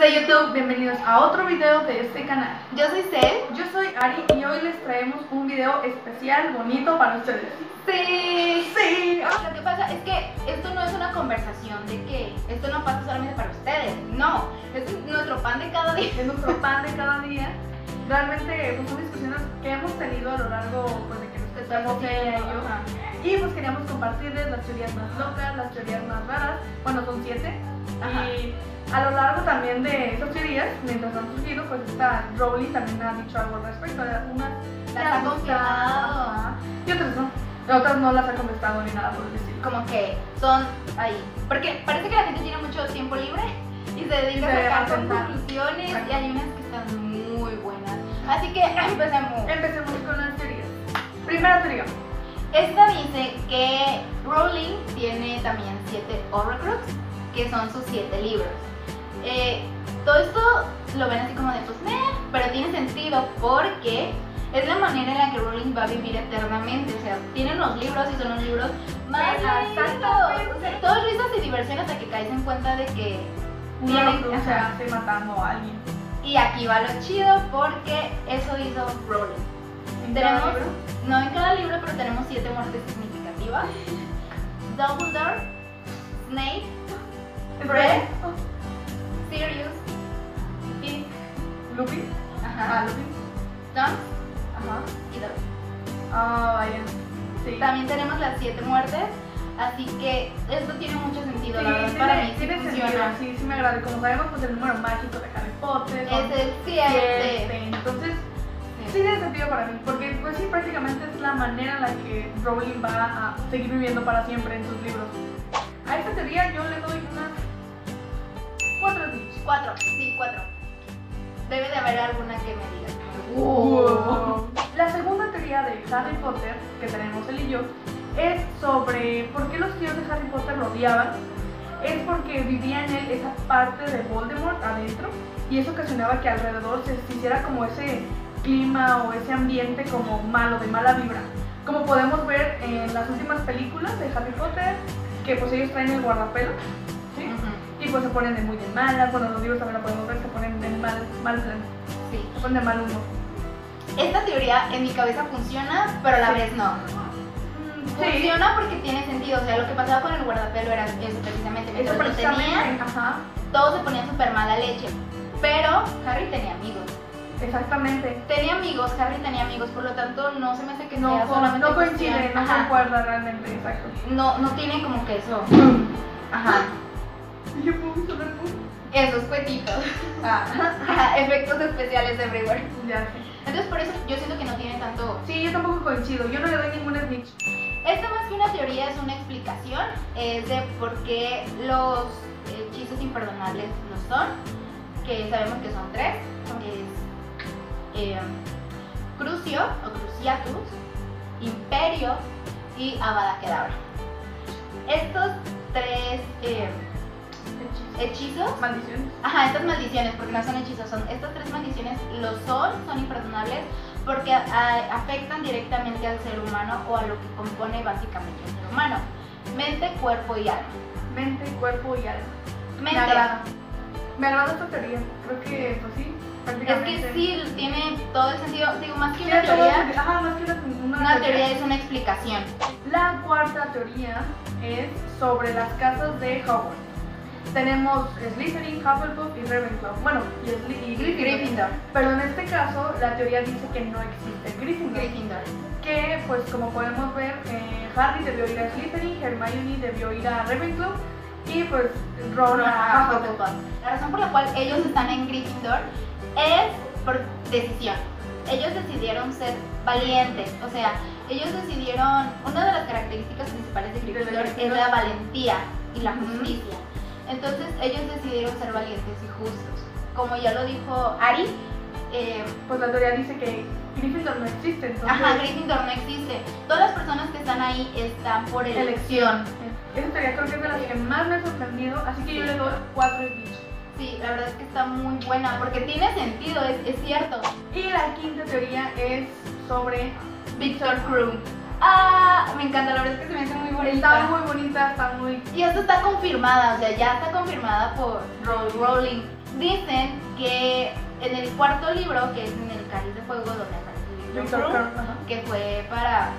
de YouTube, bienvenidos a otro video de este canal. Yo soy Cel. Yo soy Ari y hoy les traemos un video especial, bonito para ustedes. Sí, sí. Lo que pasa es que esto no es una conversación de que esto no pasa solamente para ustedes. No, es nuestro pan de cada día. Es nuestro pan de cada día. Realmente son discusiones que hemos tenido a lo largo pues, de que nos estamos y pues queríamos compartirles las teorías más locas, las teorías más raras. Bueno, son 7. Ajá. Y a lo largo también de esas teorías, mientras han surgido, pues esta Rowling también ha dicho algo al respecto. Algunas las ha contestado y otras no. Otras no las ha contestado ni nada por el estilo. Como que son ahí. Porque parece que la gente tiene mucho tiempo libre y se dedica a sacar conclusiones. Y hay unas que están muy buenas. Así que empecemos. Empecemos con las teorías. Primera teoría. Esta dice que Rowling tiene también 7 Horcruxes, que son sus 7 libros. Todo esto lo ven así como de pues, pero tiene sentido porque es la manera en la que Rowling va a vivir eternamente. O sea, tienen los libros y son los libros más santos. O sea, todos risas y diversión hasta que caes en cuenta de que tienen, se hace matando a alguien. Y aquí va lo chido porque eso hizo Rowling. Tenemos, no en cada libro, pero tenemos 7 muertes significativas. Dumbledore, Snape, Fred, Sirius, y Lupin, y Draco. También tenemos las 7 muertes, así que esto tiene mucho sentido, la verdad, para mí tiene sentido, sí me agrada. Como sabemos, pues el número mágico de Harry Potter es el 7, entonces sí tiene sentido para mí, porque pues sí, prácticamente es la manera en la que Rowling va a seguir viviendo para siempre en sus libros. A esta teoría yo le doy unas 4 tips. 4, sí, 4. Debe de haber alguna que me diga. La segunda teoría de Harry Potter, que tenemos él y yo, es sobre por qué los tíos de Harry Potter lo odiaban. Es porque vivía en él esa parte de Voldemort adentro, y eso ocasionaba que alrededor se hiciera como ese clima o ese ambiente como malo, de mala vibra, como podemos ver en las últimas películas de Harry Potter, que pues ellos traen el guardapelo, ¿sí? Y pues se ponen de muy de malas. Bueno, los libros también lo podemos ver, se ponen de mal plan, sí. Se ponen de mal humor. Esta teoría en mi cabeza funciona, pero a la vez no. Funciona porque tiene sentido, o sea, lo que pasaba con el guardapelo era eso precisamente, mientras lo tenían, todos se ponían súper mala leche, pero Harry tenía amigos. Exactamente. Harry tenía amigos, por lo tanto no se me hace que sea solamente no coincide, no se acuerda realmente, exacto. No tiene como que eso. Yo puedo usar esos cuetitos. Efectos especiales everywhere. Ya sé. Entonces por eso yo siento que no tiene tanto. Sí, yo tampoco coincido, yo no le doy ningún snitch. Esta más que una teoría es una explicación, es de por qué los hechizos imperdonables no son, que sabemos que son 3. Crucio o Cruciatus, Imperio y Avada Kedavra. Estos 3 hechizos, maldiciones. Estas maldiciones, porque no son hechizos, son estas 3 maldiciones, son imperdonables porque afectan directamente al ser humano o a lo que compone básicamente el ser humano: mente, cuerpo y alma. Mente, cuerpo y alma. Mente. Me agrada esta teoría, creo que pues sí. Es que sí, tiene todo el sentido, digo, más que una teoría, una teoría es una explicación. La cuarta teoría es sobre las casas de Hogwarts. Tenemos Slytherin, Hufflepuff y Ravenclaw, bueno, y Gryffindor. Pero en este caso, la teoría dice que no existe Gryffindor. Que, pues como podemos ver, Harry debió ir a Slytherin, Hermione debió ir a Ravenclaw y pues Ron a Hufflepuff. La razón por la cual ellos están en Gryffindor es por decisión. Ellos decidieron ser valientes, o sea, ellos decidieron, una de las características principales de Gryffindor es la valentía y la justicia. Entonces ellos decidieron ser valientes y justos. Como ya lo dijo Ari, pues la teoría dice que Gryffindor no existe, entonces... Gryffindor no existe. Todas las personas que están ahí están por elección. Esa teoría creo que es de las que más me ha sorprendido, así que yo le doy 4 snitches. Sí, la verdad es que está muy buena porque tiene sentido, es cierto. Y la quinta teoría es sobre Victor Krum. Ah, me encanta, la verdad es que se me hace muy bonita. Está muy bonita, está muy... Y esto está confirmada, o sea, ya está confirmada por Rowling. Dicen que en el cuarto libro, que es en el Cáliz de Fuego, donde aparece Victor Krum, que fue para...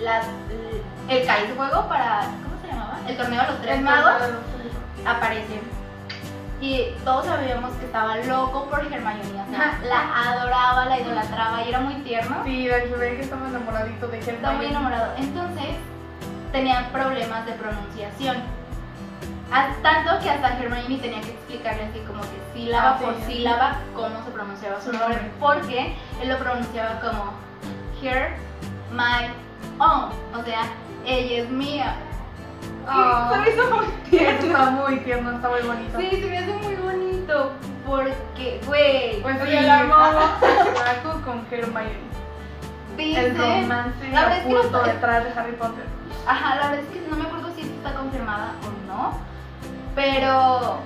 el Cáliz de Fuego para... ¿Cómo se llamaba? El torneo de los tres magos. Aparece. Y todos sabíamos que estaba loco por Hermione, o sea, la adoraba, la idolatraba y era muy tierno. Sí, de hecho ven que estaba enamoradito de Hermione. Estaba muy enamorado. Entonces, tenían problemas de pronunciación. Tanto que hasta Hermione tenía que explicarle así como que sílaba por sílaba cómo se pronunciaba su nombre. Porque él lo pronunciaba como Her, my, own. O sea, ella es mía. Oh, se me hizo muy tierno. Está muy tierno, está muy bonito. Sí, se me hace muy bonito porque, güey, pues sí, el amor Draco con Hermione. El romance oculto detrás de Harry Potter. Ajá, la verdad es que no me acuerdo si está confirmada o no, pero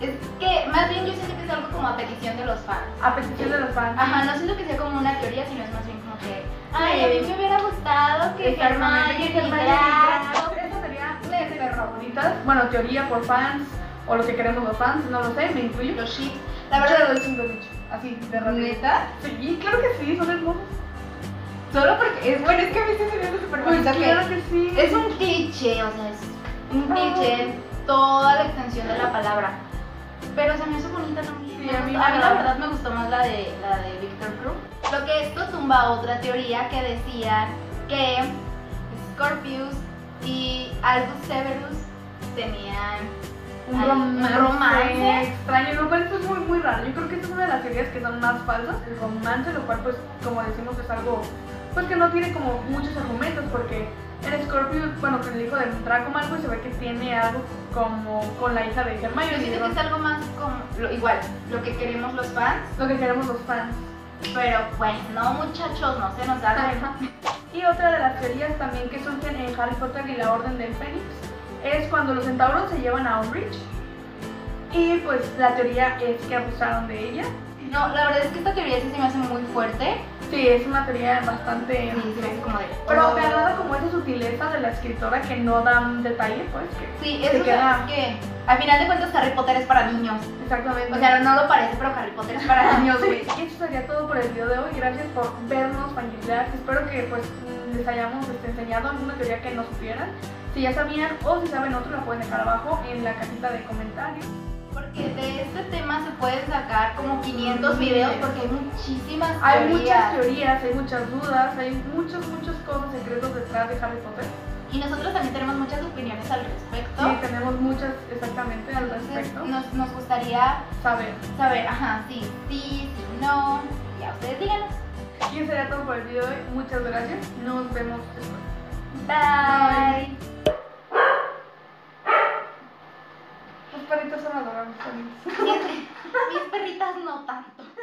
es que más bien yo siento que es algo como a petición de los fans. A petición de los fans. Ajá, no siento que sea como una teoría, sino es más bien como que, ay, a mí me hubiera gustado que Hermione y Draco. Bueno, teoría por fans o lo que queremos los fans, no lo sé, me incluyo. Los ships, la verdad, los chingo mucho. Así, de rata. Sí, claro que sí, son hermosos. Solo porque es bueno, es que a veces se ve súper bonito. Claro que sí. Es un cliché, o sea, es un cliché en toda la extensión de la palabra. Pero se me hizo bonita también. Sí, a mí la verdad me gustó más la de Victor Krum. Lo que esto tumba otra teoría que decía que Scorpius y Albus Severus tenían un romance extraño, lo cual esto es muy muy raro. Yo creo que esta es una de las teorías que son más falsas, el romance, lo cual pues como decimos es algo pues que no tiene como muchos argumentos, porque el Scorpio, bueno, que el hijo del Draco Malfoy se ve que tiene algo como con la hija de Hermione. Yo siento que es algo más como, igual, lo que queremos los fans. Lo que queremos los fans. Pero pues no, muchachos, no se nos da. Y otra de las teorías también que surgen en Harry Potter y la Orden del Fénix es cuando los centauros se llevan a Umbridge, y pues la teoría es que abusaron de ella. No, la verdad es que esta teoría sí se me hace muy fuerte. Sí, es una teoría bastante... Sí, sí, es como de... Pero me agrada como esa sutileza de la escritora que no da un detalle, pues que... Sí, eso es que al final de cuentas Harry Potter es para niños. Exactamente. O sea, no lo parece, pero Harry Potter es para niños, güey. Y eso sería todo por el video de hoy. Gracias por vernos, familiares. Espero que pues les hayamos enseñado alguna teoría que no supieran. Si ya sabían o si saben otro, la pueden dejar abajo en la cajita de comentarios. Porque de este tema se pueden sacar como 500 videos, porque hay muchísimas teorías. Hay muchas teorías, hay muchas dudas, hay muchas cosas, secretos detrás de Harry Potter. Y nosotros también tenemos muchas opiniones al respecto. Sí, tenemos muchas exactamente al respecto. Nos gustaría saber, ajá, sí, no, ya ustedes díganos. Y eso será todo por el video de hoy. Muchas gracias. Nos vemos después. Bye. Bye. Los perritos son adorables. Mis perritas no tanto.